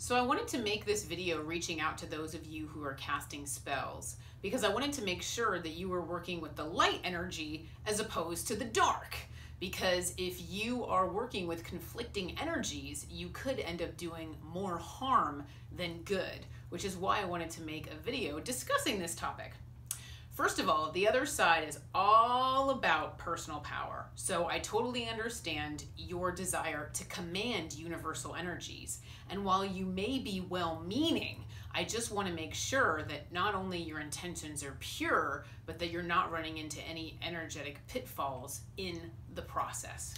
So I wanted to make this video reaching out to those of you who are casting spells, because I wanted to make sure that you were working with the light energy as opposed to the dark. Because if you are working with conflicting energies, you could end up doing more harm than good, which is why I wanted to make a video discussing this topic. First of all, the other side is all about personal power. So I totally understand your desire to command universal energies. And while you may be well-meaning, I just want to make sure that not only your intentions are pure, but that you're not running into any energetic pitfalls in the process.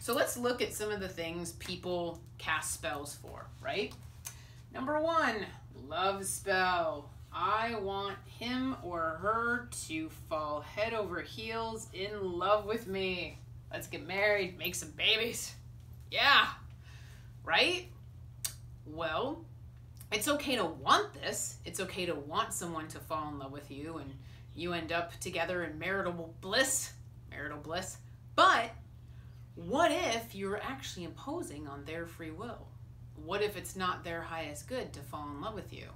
So let's look at some of the things people cast spells for, right? Number one, love spell. I want him or her to fall head over heels in love with me. Let's get married, make some babies. Yeah, right? Well, it's okay to want this. It's okay to want someone to fall in love with you and you end up together in marital bliss. But what if you're actually imposing on their free will? What if it's not their highest good to fall in love with you?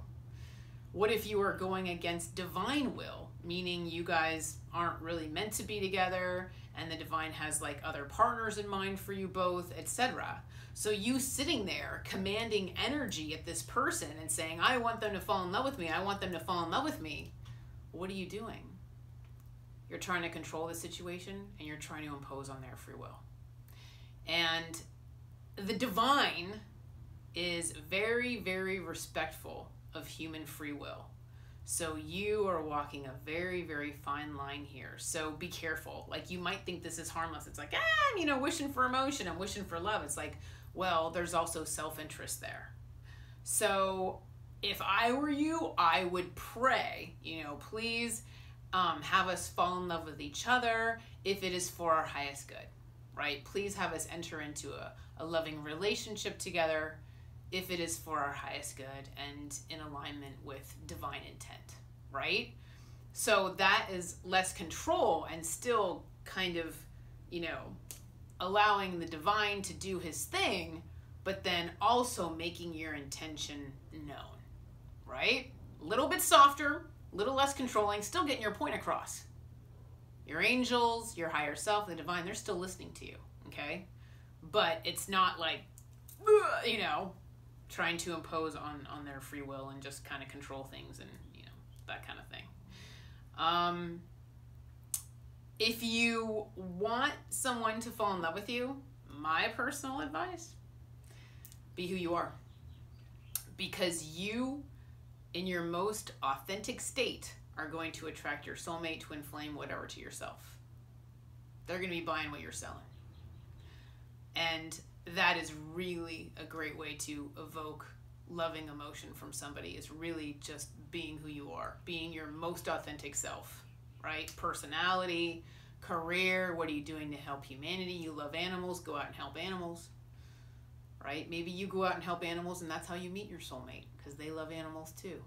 What if you are going against divine will, meaning you guys aren't really meant to be together and the divine has like other partners in mind for you both, etc. So you sitting there commanding energy at this person and saying, I want them to fall in love with me. I want them to fall in love with me. What are you doing? You're trying to control the situation and you're trying to impose on their free will. And the divine is very, very respectful of human free will. So you are walking a very, very fine line here. So be careful. Like, you might think this is harmless. It's like, I'm wishing for emotion, I'm wishing for love. It's like, well, there's also self-interest there. So if I were you, I would pray, please have us fall in love with each other if it is for our highest good, right? Please have us enter into a loving relationship together if it is for our highest good and in alignment with divine intent, right? So that is less control and still kind of, allowing the divine to do his thing, but then also making your intention known, right? A little bit softer, a little less controlling, still getting your point across. Your angels, your higher self, the divine, they're still listening to you, okay? But it's not like, trying to impose on their free will and just kind of control things and that kind of thing. If you want someone to fall in love with you, my personal advice, be who you are. Because you, in your most authentic state, are going to attract your soulmate, twin flame, whatever, to yourself. They're going to be buying what you're selling. And that is really a great way to evoke loving emotion from somebody, is really just being who you are, being your most authentic self, right? Personality, career, what are you doing to help humanity? You love animals, go out and help animals, right? Maybe you go out and help animals and that's how you meet your soulmate, because they love animals too,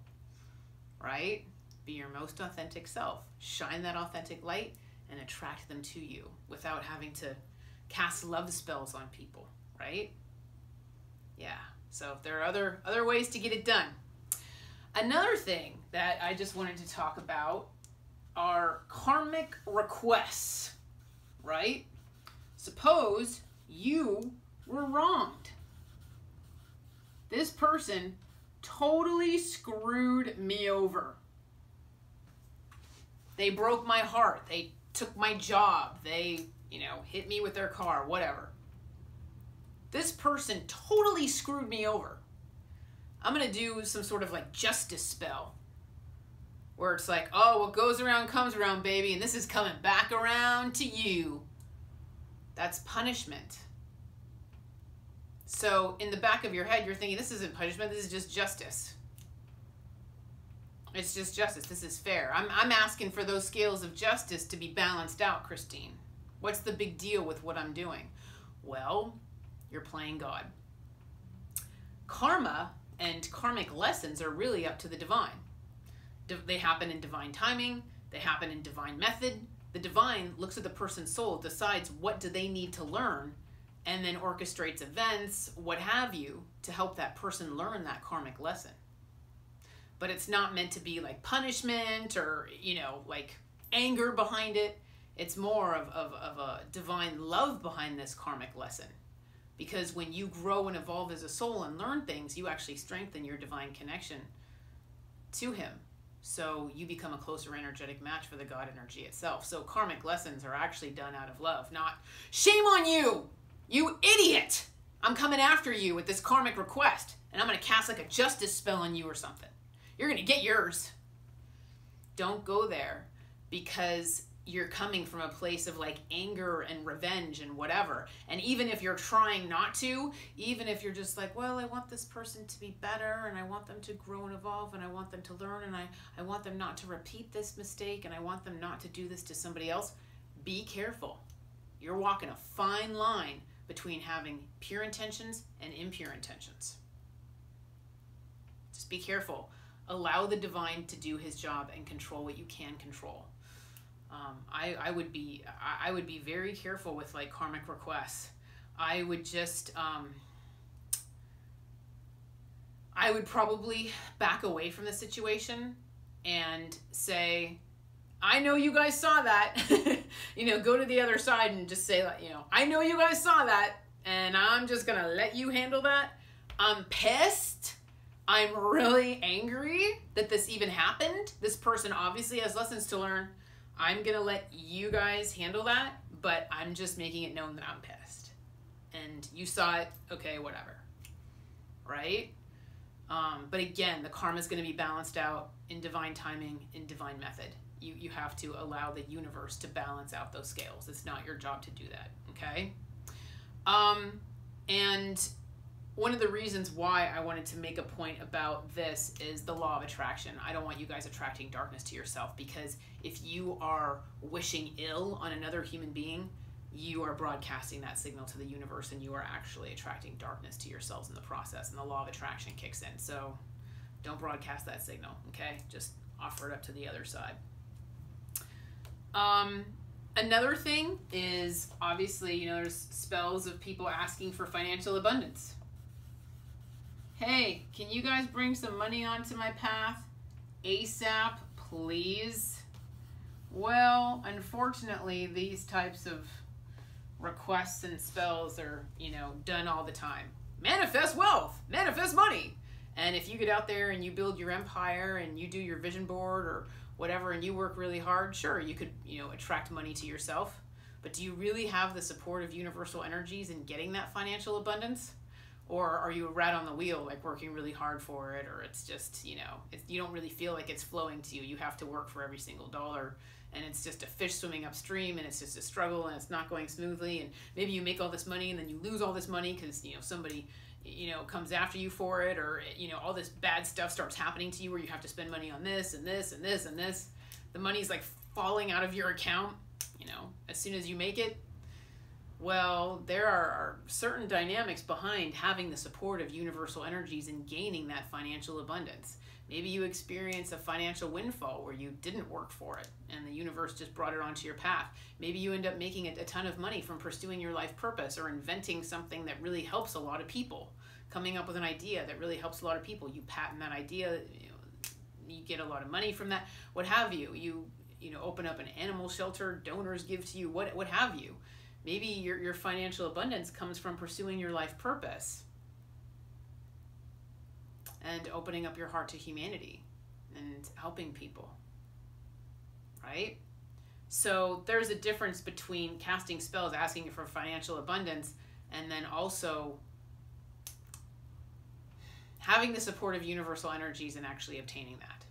right? Be your most authentic self. Shine that authentic light and attract them to you without having to cast love spells on people. Right? Yeah. So if there are other ways to get it done. Another thing that I just wanted to talk about are karmic requests, right? Suppose you were wronged. This person totally screwed me over. They broke my heart. They took my job. They, hit me with their car, whatever. This person totally screwed me over. I'm gonna do some sort of like justice spell where it's like, oh, what goes around comes around, baby, and this is coming back around to you. That's punishment. So in the back of your head, you're thinking, this isn't punishment, this is just justice. It's just justice, this is fair. I'm asking for those scales of justice to be balanced out, Christine. What's the big deal with what I'm doing? Well, you're playing God. Karma and karmic lessons are really up to the divine. They happen in divine timing. They happen in divine method. The divine looks at the person's soul, decides what do they need to learn, and then orchestrates events, what have you, to help that person learn that karmic lesson. But it's not meant to be like punishment or, you know, like anger behind it. It's more of a divine love behind this karmic lesson. Because when you grow and evolve as a soul and learn things, you actually strengthen your divine connection to him. So you become a closer energetic match for the God energy itself. So karmic lessons are actually done out of love, not shame on you, you idiot. I'm coming after you with this karmic request and I'm going to cast like a justice spell on you or something. You're going to get yours. Don't go there, because you're coming from a place of like anger and revenge and whatever. And even if you're trying not to, even if you're just like, well, I want this person to be better and I want them to grow and evolve and I want them to learn and I want them not to repeat this mistake and I want them not to do this to somebody else, be careful. You're walking a fine line between having pure intentions and impure intentions. Just be careful. Allow the divine to do his job and control what you can control. I would be very careful with like karmic requests. I would just, I would probably back away from the situation and say, I know you guys saw that, you know, go to the other side and just say, you know, I know you guys saw that and I'm just going to let you handle that. I'm pissed. I'm really angry that this even happened. This person obviously has lessons to learn. I'm going to let you guys handle that, but I'm just making it known that I'm pissed. And you saw it, okay, whatever. Right? But again, the karma is going to be balanced out in divine timing, in divine method. You have to allow the universe to balance out those scales. It's not your job to do that, okay? And one of the reasons why I wanted to make a point about this is the law of attraction. I don't want you guys attracting darkness to yourself, because if you are wishing ill on another human being, you are broadcasting that signal to the universe and you are actually attracting darkness to yourselves in the process, and the law of attraction kicks in. So don't broadcast that signal, okay? Just offer it up to the other side. Another thing is, obviously, you know, there's spells of people asking for financial abundance. Hey, can you guys bring some money onto my path ASAP, please? Well, unfortunately, these types of requests and spells are, you know, done all the time. Manifest wealth, manifest money. And if you get out there and you build your empire and you do your vision board or whatever, and you work really hard, sure, you could, you know, attract money to yourself, but do you really have the support of universal energies in getting that financial abundance? Or are you a rat on the wheel, like working really hard for it, or it's just, you know, you don't really feel like it's flowing to you. You have to work for every single dollar, and it's just a fish swimming upstream, and it's just a struggle, and it's not going smoothly, and maybe you make all this money, and then you lose all this money because, you know, somebody, you know, comes after you for it, or, you know, all this bad stuff starts happening to you where you have to spend money on this and this and this and this. The money's like falling out of your account, you know, as soon as you make it. Well, there are certain dynamics behind having the support of universal energies and gaining that financial abundance. Maybe you experience a financial windfall where you didn't work for it and the universe just brought it onto your path. Maybe you end up making a ton of money from pursuing your life purpose or inventing something that really helps a lot of people, coming up with an idea that really helps a lot of people. You patent that idea, you know, you get a lot of money from that, what have you. You know, open up an animal shelter, donors give to you, what have you. Maybe your financial abundance comes from pursuing your life purpose and opening up your heart to humanity and helping people, right? So there's a difference between casting spells, asking for financial abundance, and then also having the support of universal energies and actually obtaining that.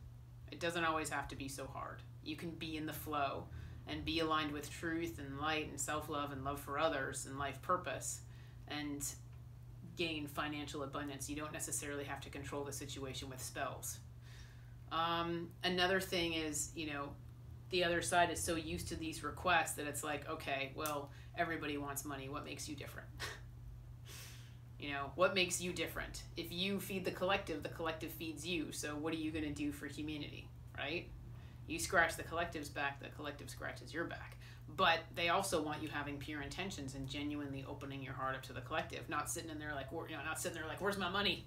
It doesn't always have to be so hard. You can be in the flow and be aligned with truth and light and self-love and love for others and life purpose and gain financial abundance. You don't necessarily have to control the situation with spells. Another thing is, you know, the other side is so used to these requests that it's like, okay, well, everybody wants money. What makes you different? You know, what makes you different? If you feed the collective feeds you. So what are you going to do for humanity, right? You scratch the collective's back, the collective scratches your back. But they also want you having pure intentions and genuinely opening your heart up to the collective, not sitting in there like, you know, not sitting there like, where's my money?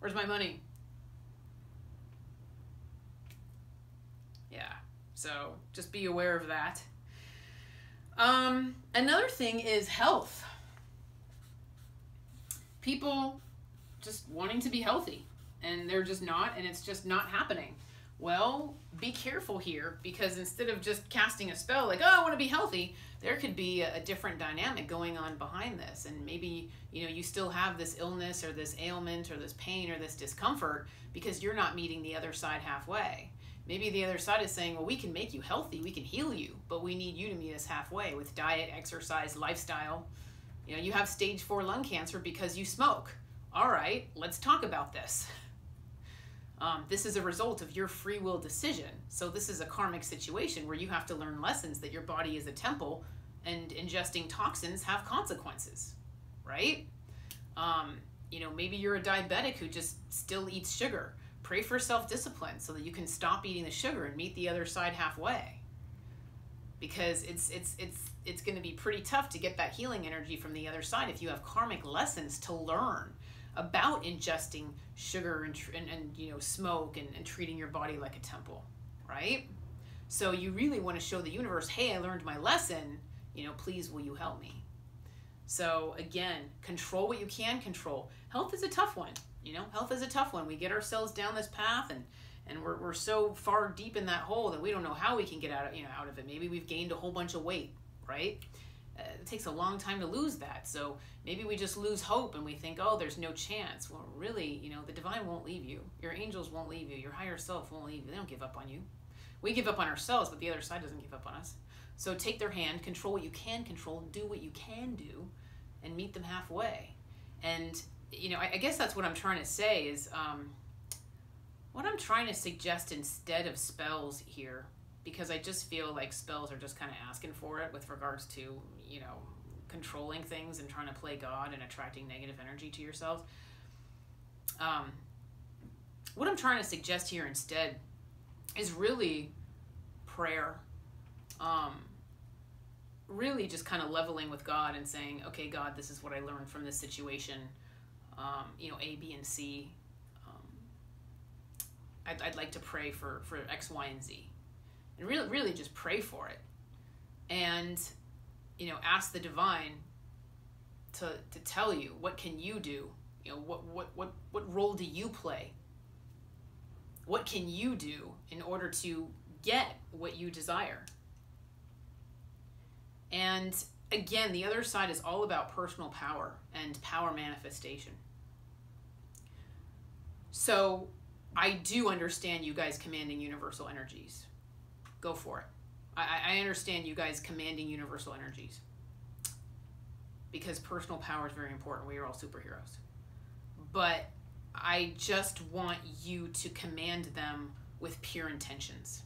Where's my money? Yeah. So just be aware of that. Another thing is health. People just wanting to be healthy, and they're just not, and it's just not happening. Well, be careful here, because instead of just casting a spell like, oh, I want to be healthy, there could be a different dynamic going on behind this. And maybe, you know, you still have this illness or this ailment or this pain or this discomfort because you're not meeting the other side halfway. Maybe the other side is saying, well, we can make you healthy, we can heal you, but we need you to meet us halfway with diet, exercise, lifestyle. You know, you have stage 4 lung cancer because you smoke. All right, let's talk about this. This is a result of your free will decision. So this is a karmic situation where you have to learn lessons that your body is a temple and ingesting toxins have consequences, right? You know, maybe you're a diabetic who just still eats sugar. Pray for self-discipline so that you can stop eating the sugar and meet the other side halfway. Because it's going to be pretty tough to get that healing energy from the other side if you have karmic lessons to learn about ingesting sugar and you know, smoke and treating your body like a temple, right? So you really want to show the universe, hey, I learned my lesson, you know, please will you help me? So again, control what you can control. Health is a tough one, you know, health is a tough one. We get ourselves down this path and we're so far deep in that hole that we don't know how we can get out of, you know, out of it. Maybe we've gained a whole bunch of weight, right? It takes a long time to lose that. So maybe we just lose hope and we think, oh, there's no chance. Well, really, you know, the divine won't leave you. Your angels won't leave you. Your higher self won't leave you. They don't give up on you. We give up on ourselves, but the other side doesn't give up on us. So take their hand, control what you can control, do what you can do, and meet them halfway. And, you know, I guess that's what I'm trying to say is what I'm trying to suggest instead of spells here, because I just feel like spells are just kind of asking for it with regards to, you know, controlling things and trying to play God and attracting negative energy to yourself. What I'm trying to suggest here instead is really prayer. Really just kind of leveling with God and saying, okay, God, this is what I learned from this situation. You know, A, B, and C. I'd like to pray for X, Y, and Z. And really just pray for it. And, you know, ask the divine to tell you, what can you do? You know, what role do you play? What can you do in order to get what you desire? And again, the other side is all about personal power and power manifestation. So I do understand you guys commanding universal energies. Go for it. I understand you guys commanding universal energies because personal power is very important. We are all superheroes. But I just want you to command them with pure intentions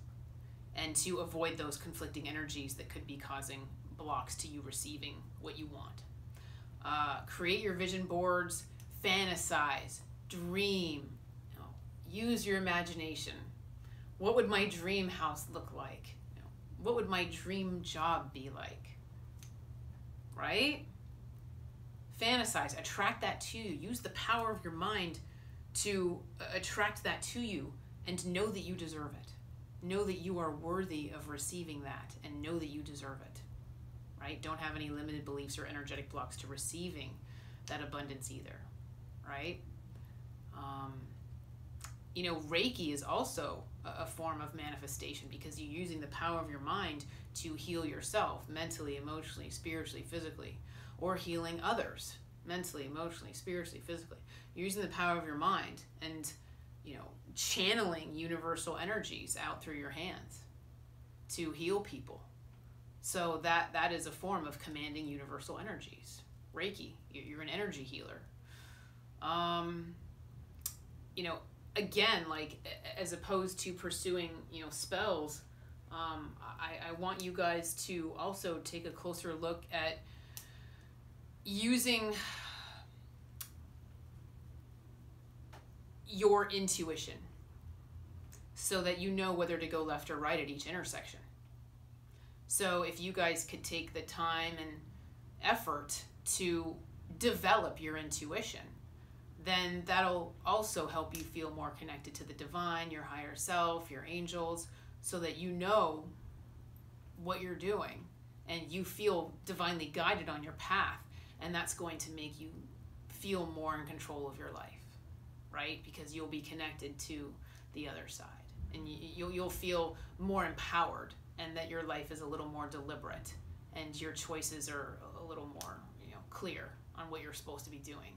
and to avoid those conflicting energies that could be causing blocks to you receiving what you want. Create your vision boards, fantasize, dream, you know, use your imagination. What would my dream house look like? You know, what would my dream job be like? Right? Fantasize, attract that to you. Use the power of your mind to attract that to you and know that you deserve it. Know that you are worthy of receiving that and know that you deserve it, right? Don't have any limited beliefs or energetic blocks to receiving that abundance either, right? You know, Reiki is also a form of manifestation because you're using the power of your mind to heal yourself mentally, emotionally, spiritually, physically, or healing others mentally, emotionally, spiritually, physically. You're using the power of your mind and, you know, channeling universal energies out through your hands to heal people. So that is a form of commanding universal energies. Reiki, you're an energy healer. You know, again, like, as opposed to pursuing, you know, spells, I want you guys to also take a closer look at using your intuition so that you know whether to go left or right at each intersection. So if you guys could take the time and effort to develop your intuition, then that'll also help you feel more connected to the divine, your higher self, your angels, so that you know what you're doing and you feel divinely guided on your path. And that's going to make you feel more in control of your life, right? Because you'll be connected to the other side and you'll feel more empowered, and that your life is a little more deliberate and your choices are a little more, clear on what you're supposed to be doing,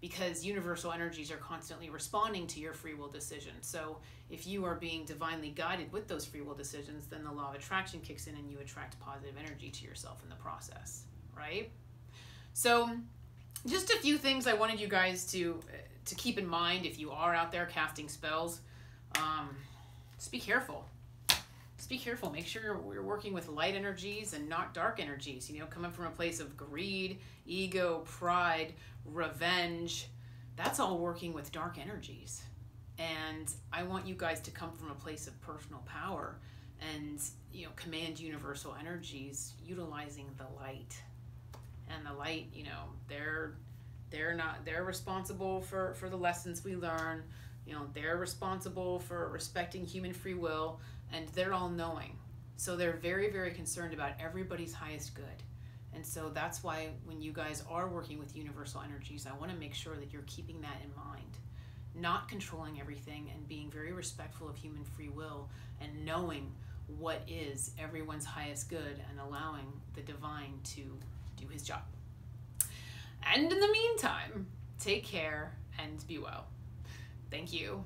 because universal energies are constantly responding to your free will decisions. So if you are being divinely guided with those free will decisions, then the law of attraction kicks in and you attract positive energy to yourself in the process, right? So just a few things I wanted you guys to keep in mind if you are out there casting spells. Just be careful. Just be careful. Make sure you're working with light energies and not dark energies, coming from a place of greed, ego, pride, revenge. That's all working with dark energies. And I want you guys to come from a place of personal power and, command universal energies utilizing the light. And the light, they're responsible for the lessons we learn. They're responsible for respecting human free will, and they're all knowing. So they're very, very concerned about everybody's highest good. And so that's why when you guys are working with universal energies, I want to make sure that you're keeping that in mind, not controlling everything and being very respectful of human free will and knowing what is everyone's highest good and allowing the divine to do his job. And in the meantime, take care and be well. Thank you.